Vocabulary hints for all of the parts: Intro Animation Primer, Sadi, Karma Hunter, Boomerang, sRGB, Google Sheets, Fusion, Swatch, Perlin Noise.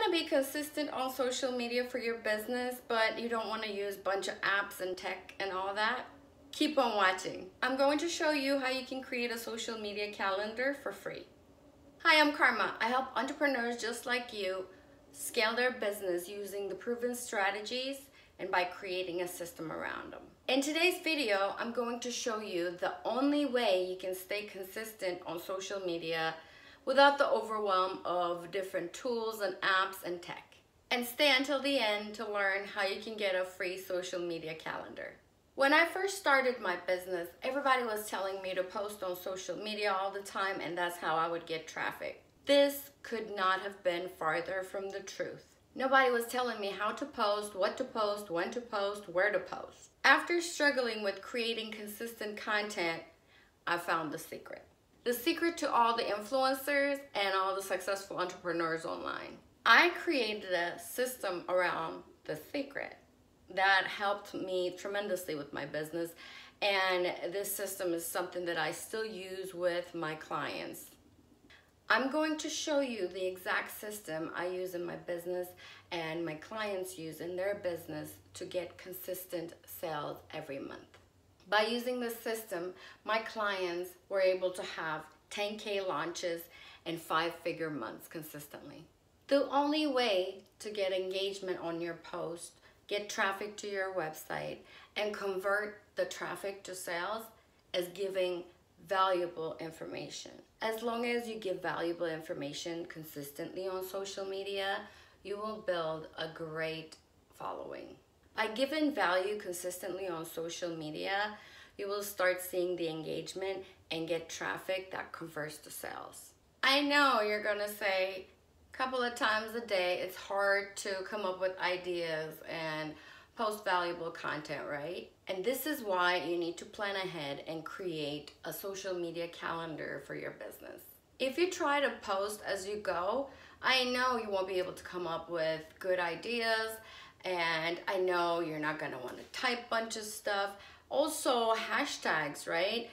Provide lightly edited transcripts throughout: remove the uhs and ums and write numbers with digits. want to be consistent on social media for your business, but you don't want to use a bunch of apps and tech and all that, keep on watching. I'm going to show you how you can create a social media calendar for free. Hi, I'm Karma. I help entrepreneurs just like you scale their business using the proven strategies and by creating a system around them. In today's video, I'm going to show you the only way you can stay consistent on social media without the overwhelm of different tools and apps and tech. And stay until the end to learn how you can get a free social media calendar. When I first started my business, everybody was telling me to post on social media all the time, and that's how I would get traffic. This could not have been farther from the truth. Nobody was telling me how to post, what to post, when to post, where to post. After struggling with creating consistent content, I found the secret. The secret to all the influencers and all the successful entrepreneurs online. I created a system around the secret that helped me tremendously with my business, and this system is something that I still use with my clients. I'm going to show you the exact system I use in my business and my clients use in their business to get consistent sales every month. By using this system, my clients were able to have 10K launches and five-figure months consistently. The only way to get engagement on your post, get traffic to your website, and convert the traffic to sales is giving valuable information. As long as you give valuable information consistently on social media, you will build a great following. By giving value consistently on social media, you will start seeing the engagement and get traffic that converts to sales. I know you're gonna say a couple of times a day, it's hard to come up with ideas and post valuable content, right? And this is why you need to plan ahead and create a social media calendar for your business. If you try to post as you go, I know you won't be able to come up with good ideas, and I know you're not gonna wanna type a bunch of stuff. Also, hashtags, right?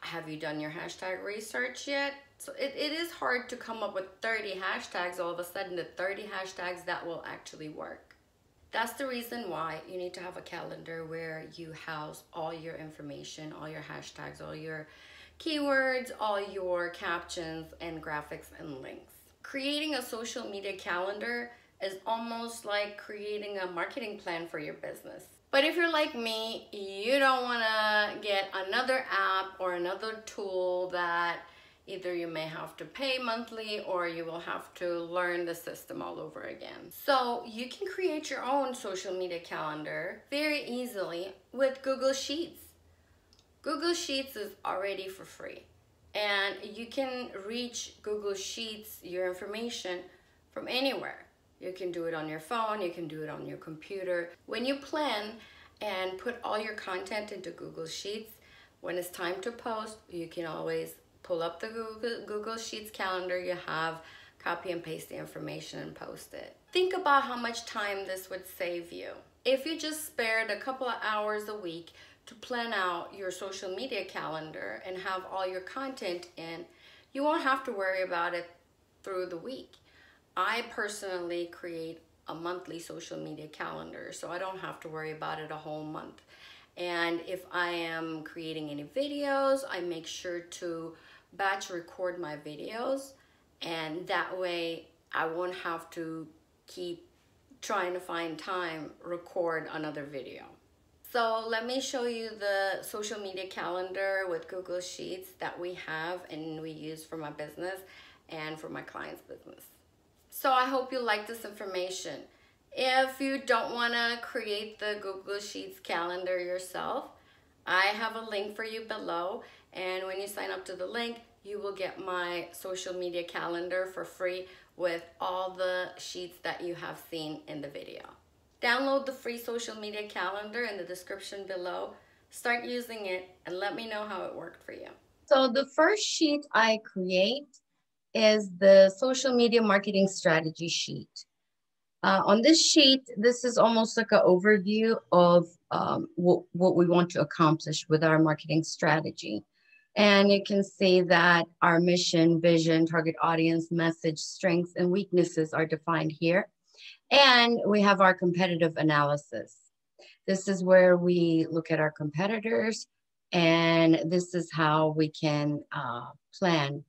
Have you done your hashtag research yet? So it is hard to come up with 30 hashtags all of a sudden, the 30 hashtags that will actually work. That's the reason why you need to have a calendar where you house all your information, all your hashtags, all your keywords, all your captions and graphics and links. Creating a social media calendar is almost like creating a marketing plan for your business. But if you're like me, you don't wanna get another app or another tool that either you may have to pay monthly or you will have to learn the system all over again. So you can create your own social media calendar very easily with Google Sheets. Google Sheets is already for free, and you can reach Google Sheets, your information, from anywhere. You can do it on your phone, you can do it on your computer. When you plan and put all your content into Google Sheets, when it's time to post, you can always pull up the Google Sheets calendar you have, copy and paste the information and post it. Think about how much time this would save you. If you just spared a couple of hours a week to plan out your social media calendar and have all your content in, you won't have to worry about it through the week. I personally create a monthly social media calendar, so I don't have to worry about it a whole month. And if I am creating any videos, I make sure to batch record my videos, and that way I won't have to keep trying to find time record another video. So let me show you the social media calendar with Google Sheets that we have and we use for my business and for my clients' business. So I hope you like this information. If you don't want to create the Google Sheets calendar yourself, I have a link for you below, and when you sign up to the link, you will get my social media calendar for free with all the sheets that you have seen in the video. Download the free social media calendar in the description below, start using it, and let me know how it worked for you. So the first sheet I create is the social media marketing strategy sheet. On this sheet, this is almost like an overview of what we want to accomplish with our marketing strategy. And you can see that our mission, vision, target audience, message, strengths, and weaknesses are defined here. And we have our competitive analysis. This is where we look at our competitors, and this is how we can plan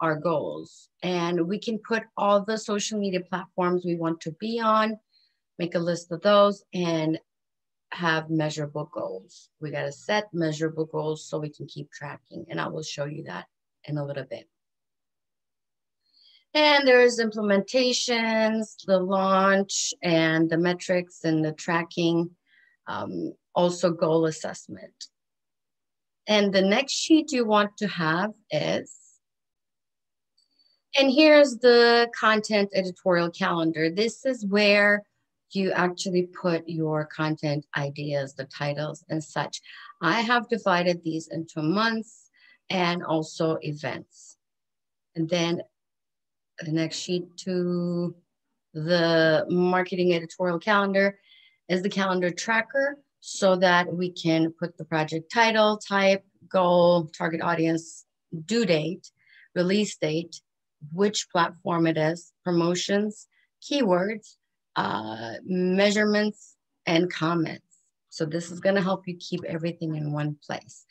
our goals. And we can put all the social media platforms we want to be on, make a list of those, and have measurable goals. We got to set measurable goals so we can keep tracking, and I will show you that in a little bit. And there's implementations, the launch, and the metrics and the tracking, also goal assessment. And the next sheet you want to have is, and here's the content editorial calendar. This is where you actually put your content ideas, the titles and such. I have divided these into months and also events. And then the next sheet to the marketing editorial calendar is the calendar tracker, so that we can put the project title, type, goal, target audience, due date, release date, which platform it is, promotions, keywords, measurements, and comments. So this is going to help you keep everything in one place.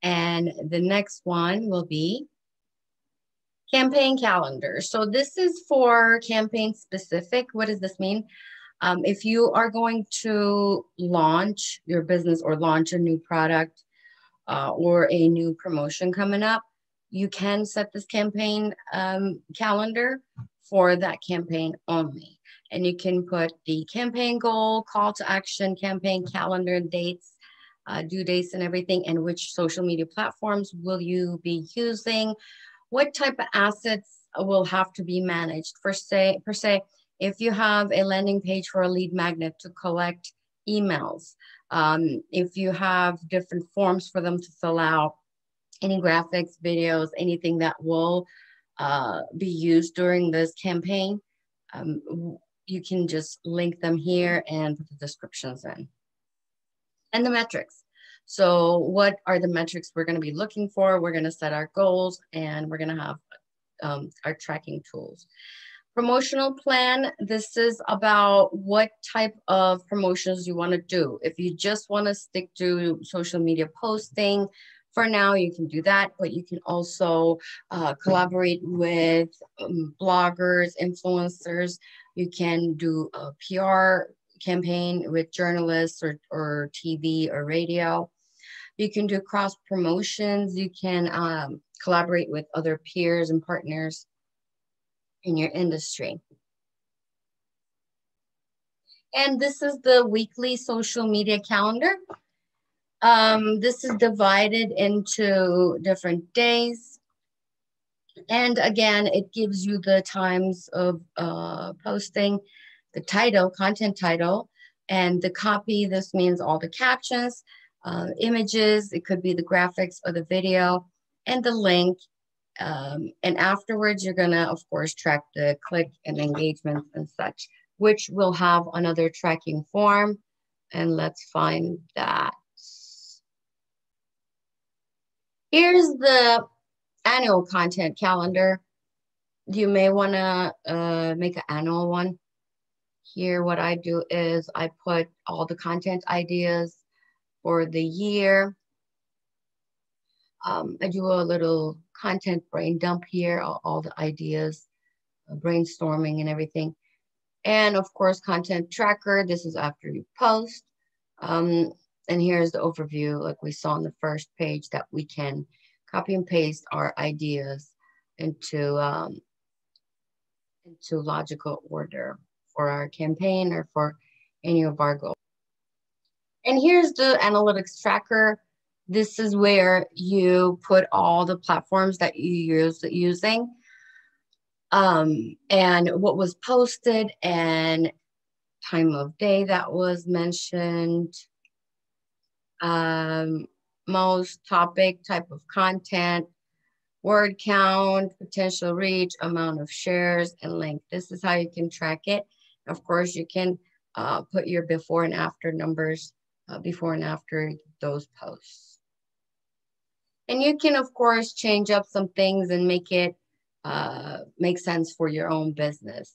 And the next one will be campaign calendar. So this is for campaign specific. What does this mean? If you are going to launch your business or launch a new product or a new promotion coming up, you can set this campaign calendar for that campaign only. And you can put the campaign goal, call to action, campaign calendar, dates, due dates and everything, and which social media platforms will you be using, what type of assets will have to be managed. Per se, if you have a landing page for a lead magnet to collect emails, if you have different forms for them to fill out, any graphics, videos, anything that will be used during this campaign, you can just link them here and put the descriptions in. And the metrics. So what are the metrics we're going to be looking for? We're going to set our goals, and we're going to have our tracking tools. Promotional plan. This is about what type of promotions you want to do. If you just want to stick to social media posting, for now, you can do that, but you can also collaborate with bloggers, influencers. You can do a PR campaign with journalists or TV or radio. You can do cross promotions. You can collaborate with other peers and partners in your industry. And this is the weekly social media calendar. This is divided into different days. And again, it gives you the times of posting, the title, content title, and the copy. This means all the captions, images, it could be the graphics or the video, and the link. And afterwards, you're gonna, of course, track the click and engagements and such, which will have another tracking form. And let's find that. Here's the annual content calendar. You may wanna make an annual one. Here, what I do is I put all the content ideas for the year. I do a little content brain dump here, all the ideas, brainstorming and everything. And of course, content tracker, this is after you post. And here's the overview, like we saw on the first page, that we can copy and paste our ideas into logical order for our campaign or for any of our goals. And here's the analytics tracker. This is where you put all the platforms that you using and what was posted and time of day that was mentioned. Most topic, type of content, word count, potential reach, amount of shares, and link. This is how you can track it. Of course, you can put your before and after numbers, before and after those posts. And you can, of course, change up some things and make it make sense for your own business.